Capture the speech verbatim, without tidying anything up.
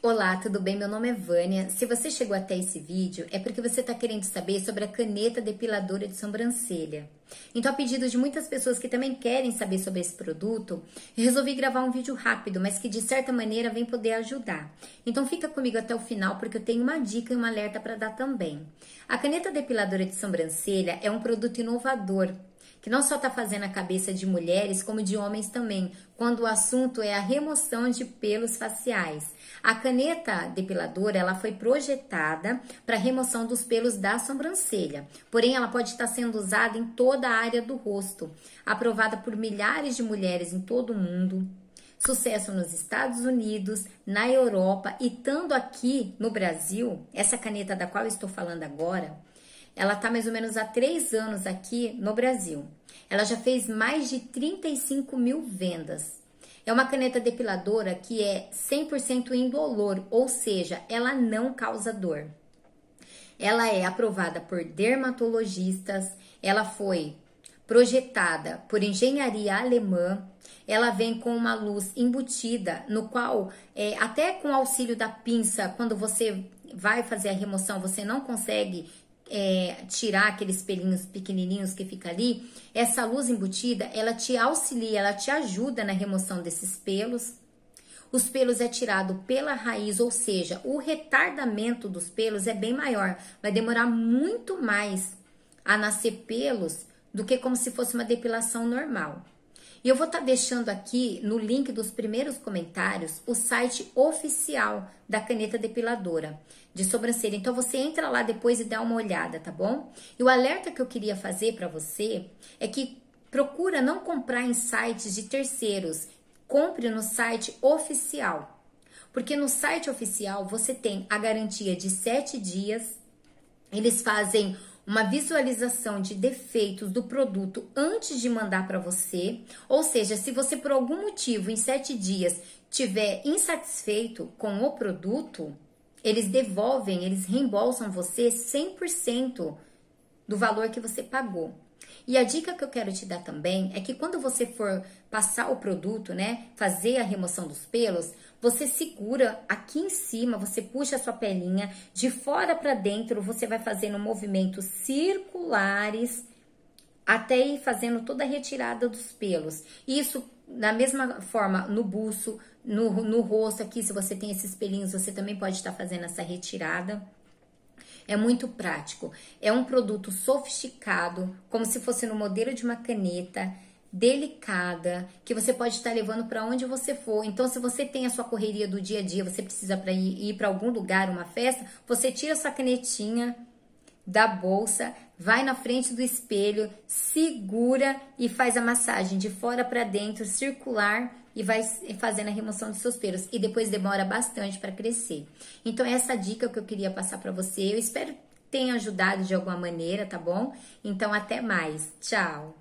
Olá, tudo bem? Meu nome é Vânia. Se você chegou até esse vídeo, é porque você está querendo saber sobre a caneta depiladora de sobrancelha. Então, a pedido de muitas pessoas que também querem saber sobre esse produto, eu resolvi gravar um vídeo rápido, mas que de certa maneira vem poder ajudar. Então, fica comigo até o final, porque eu tenho uma dica e um alerta para dar também. A caneta depiladora de sobrancelha é um produto inovador, que não só está fazendo a cabeça de mulheres, como de homens também, quando o assunto é a remoção de pelos faciais. A caneta depiladora, ela foi projetada para remoção dos pelos da sobrancelha, porém ela pode estar sendo usada em toda a área do rosto, aprovada por milhares de mulheres em todo o mundo. Sucesso nos Estados Unidos, na Europa e tanto aqui no Brasil. Essa caneta da qual eu estou falando agora, ela está mais ou menos há três anos aqui no Brasil. Ela já fez mais de trinta e cinco mil vendas. É uma caneta depiladora que é cem por cento indolor, ou seja, ela não causa dor. Ela é aprovada por dermatologistas, ela foi projetada por Engenharia Alemã, ela vem com uma luz embutida, no qual, é, até com o auxílio da pinça, quando você vai fazer a remoção, você não consegue... É, tirar aqueles pelinhos pequenininhos que fica ali, essa luz embutida, ela te auxilia, ela te ajuda na remoção desses pelos. Os pelos é tirado pela raiz, ou seja, o retardamento dos pelos é bem maior, vai demorar muito mais a nascer pelos do que como se fosse uma depilação normal. E eu vou estar deixando aqui no link dos primeiros comentários o site oficial da caneta depiladora de sobrancelha. Então você entra lá depois e dá uma olhada, tá bom? E o alerta que eu queria fazer para você é que procura não comprar em sites de terceiros, compre no site oficial. Porque no site oficial você tem a garantia de sete dias, eles fazem uma visualização de defeitos do produto antes de mandar para você. Ou seja, se você por algum motivo em sete dias estiver insatisfeito com o produto, eles devolvem, eles reembolsam você cem por cento do valor que você pagou. E a dica que eu quero te dar também é que quando você for passar o produto, né, fazer a remoção dos pelos, você segura aqui em cima, você puxa a sua pelinha de fora para dentro, você vai fazendo movimentos circulares até ir fazendo toda a retirada dos pelos. Isso da mesma forma no buço, no, no rosto aqui, se você tem esses pelinhos, você também pode estar fazendo essa retirada. É muito prático, é um produto sofisticado, como se fosse no modelo de uma caneta, delicada, que você pode estar levando para onde você for. Então, se você tem a sua correria do dia a dia, você precisa para ir, ir para algum lugar, uma festa, você tira a sua canetinha da bolsa, vai na frente do espelho, segura e faz a massagem de fora para dentro, circular, e vai fazendo a remoção dos seus pelos. E depois demora bastante para crescer. Então, essa dica que eu queria passar para você. Eu espero que tenha ajudado de alguma maneira, tá bom? Então, até mais. Tchau!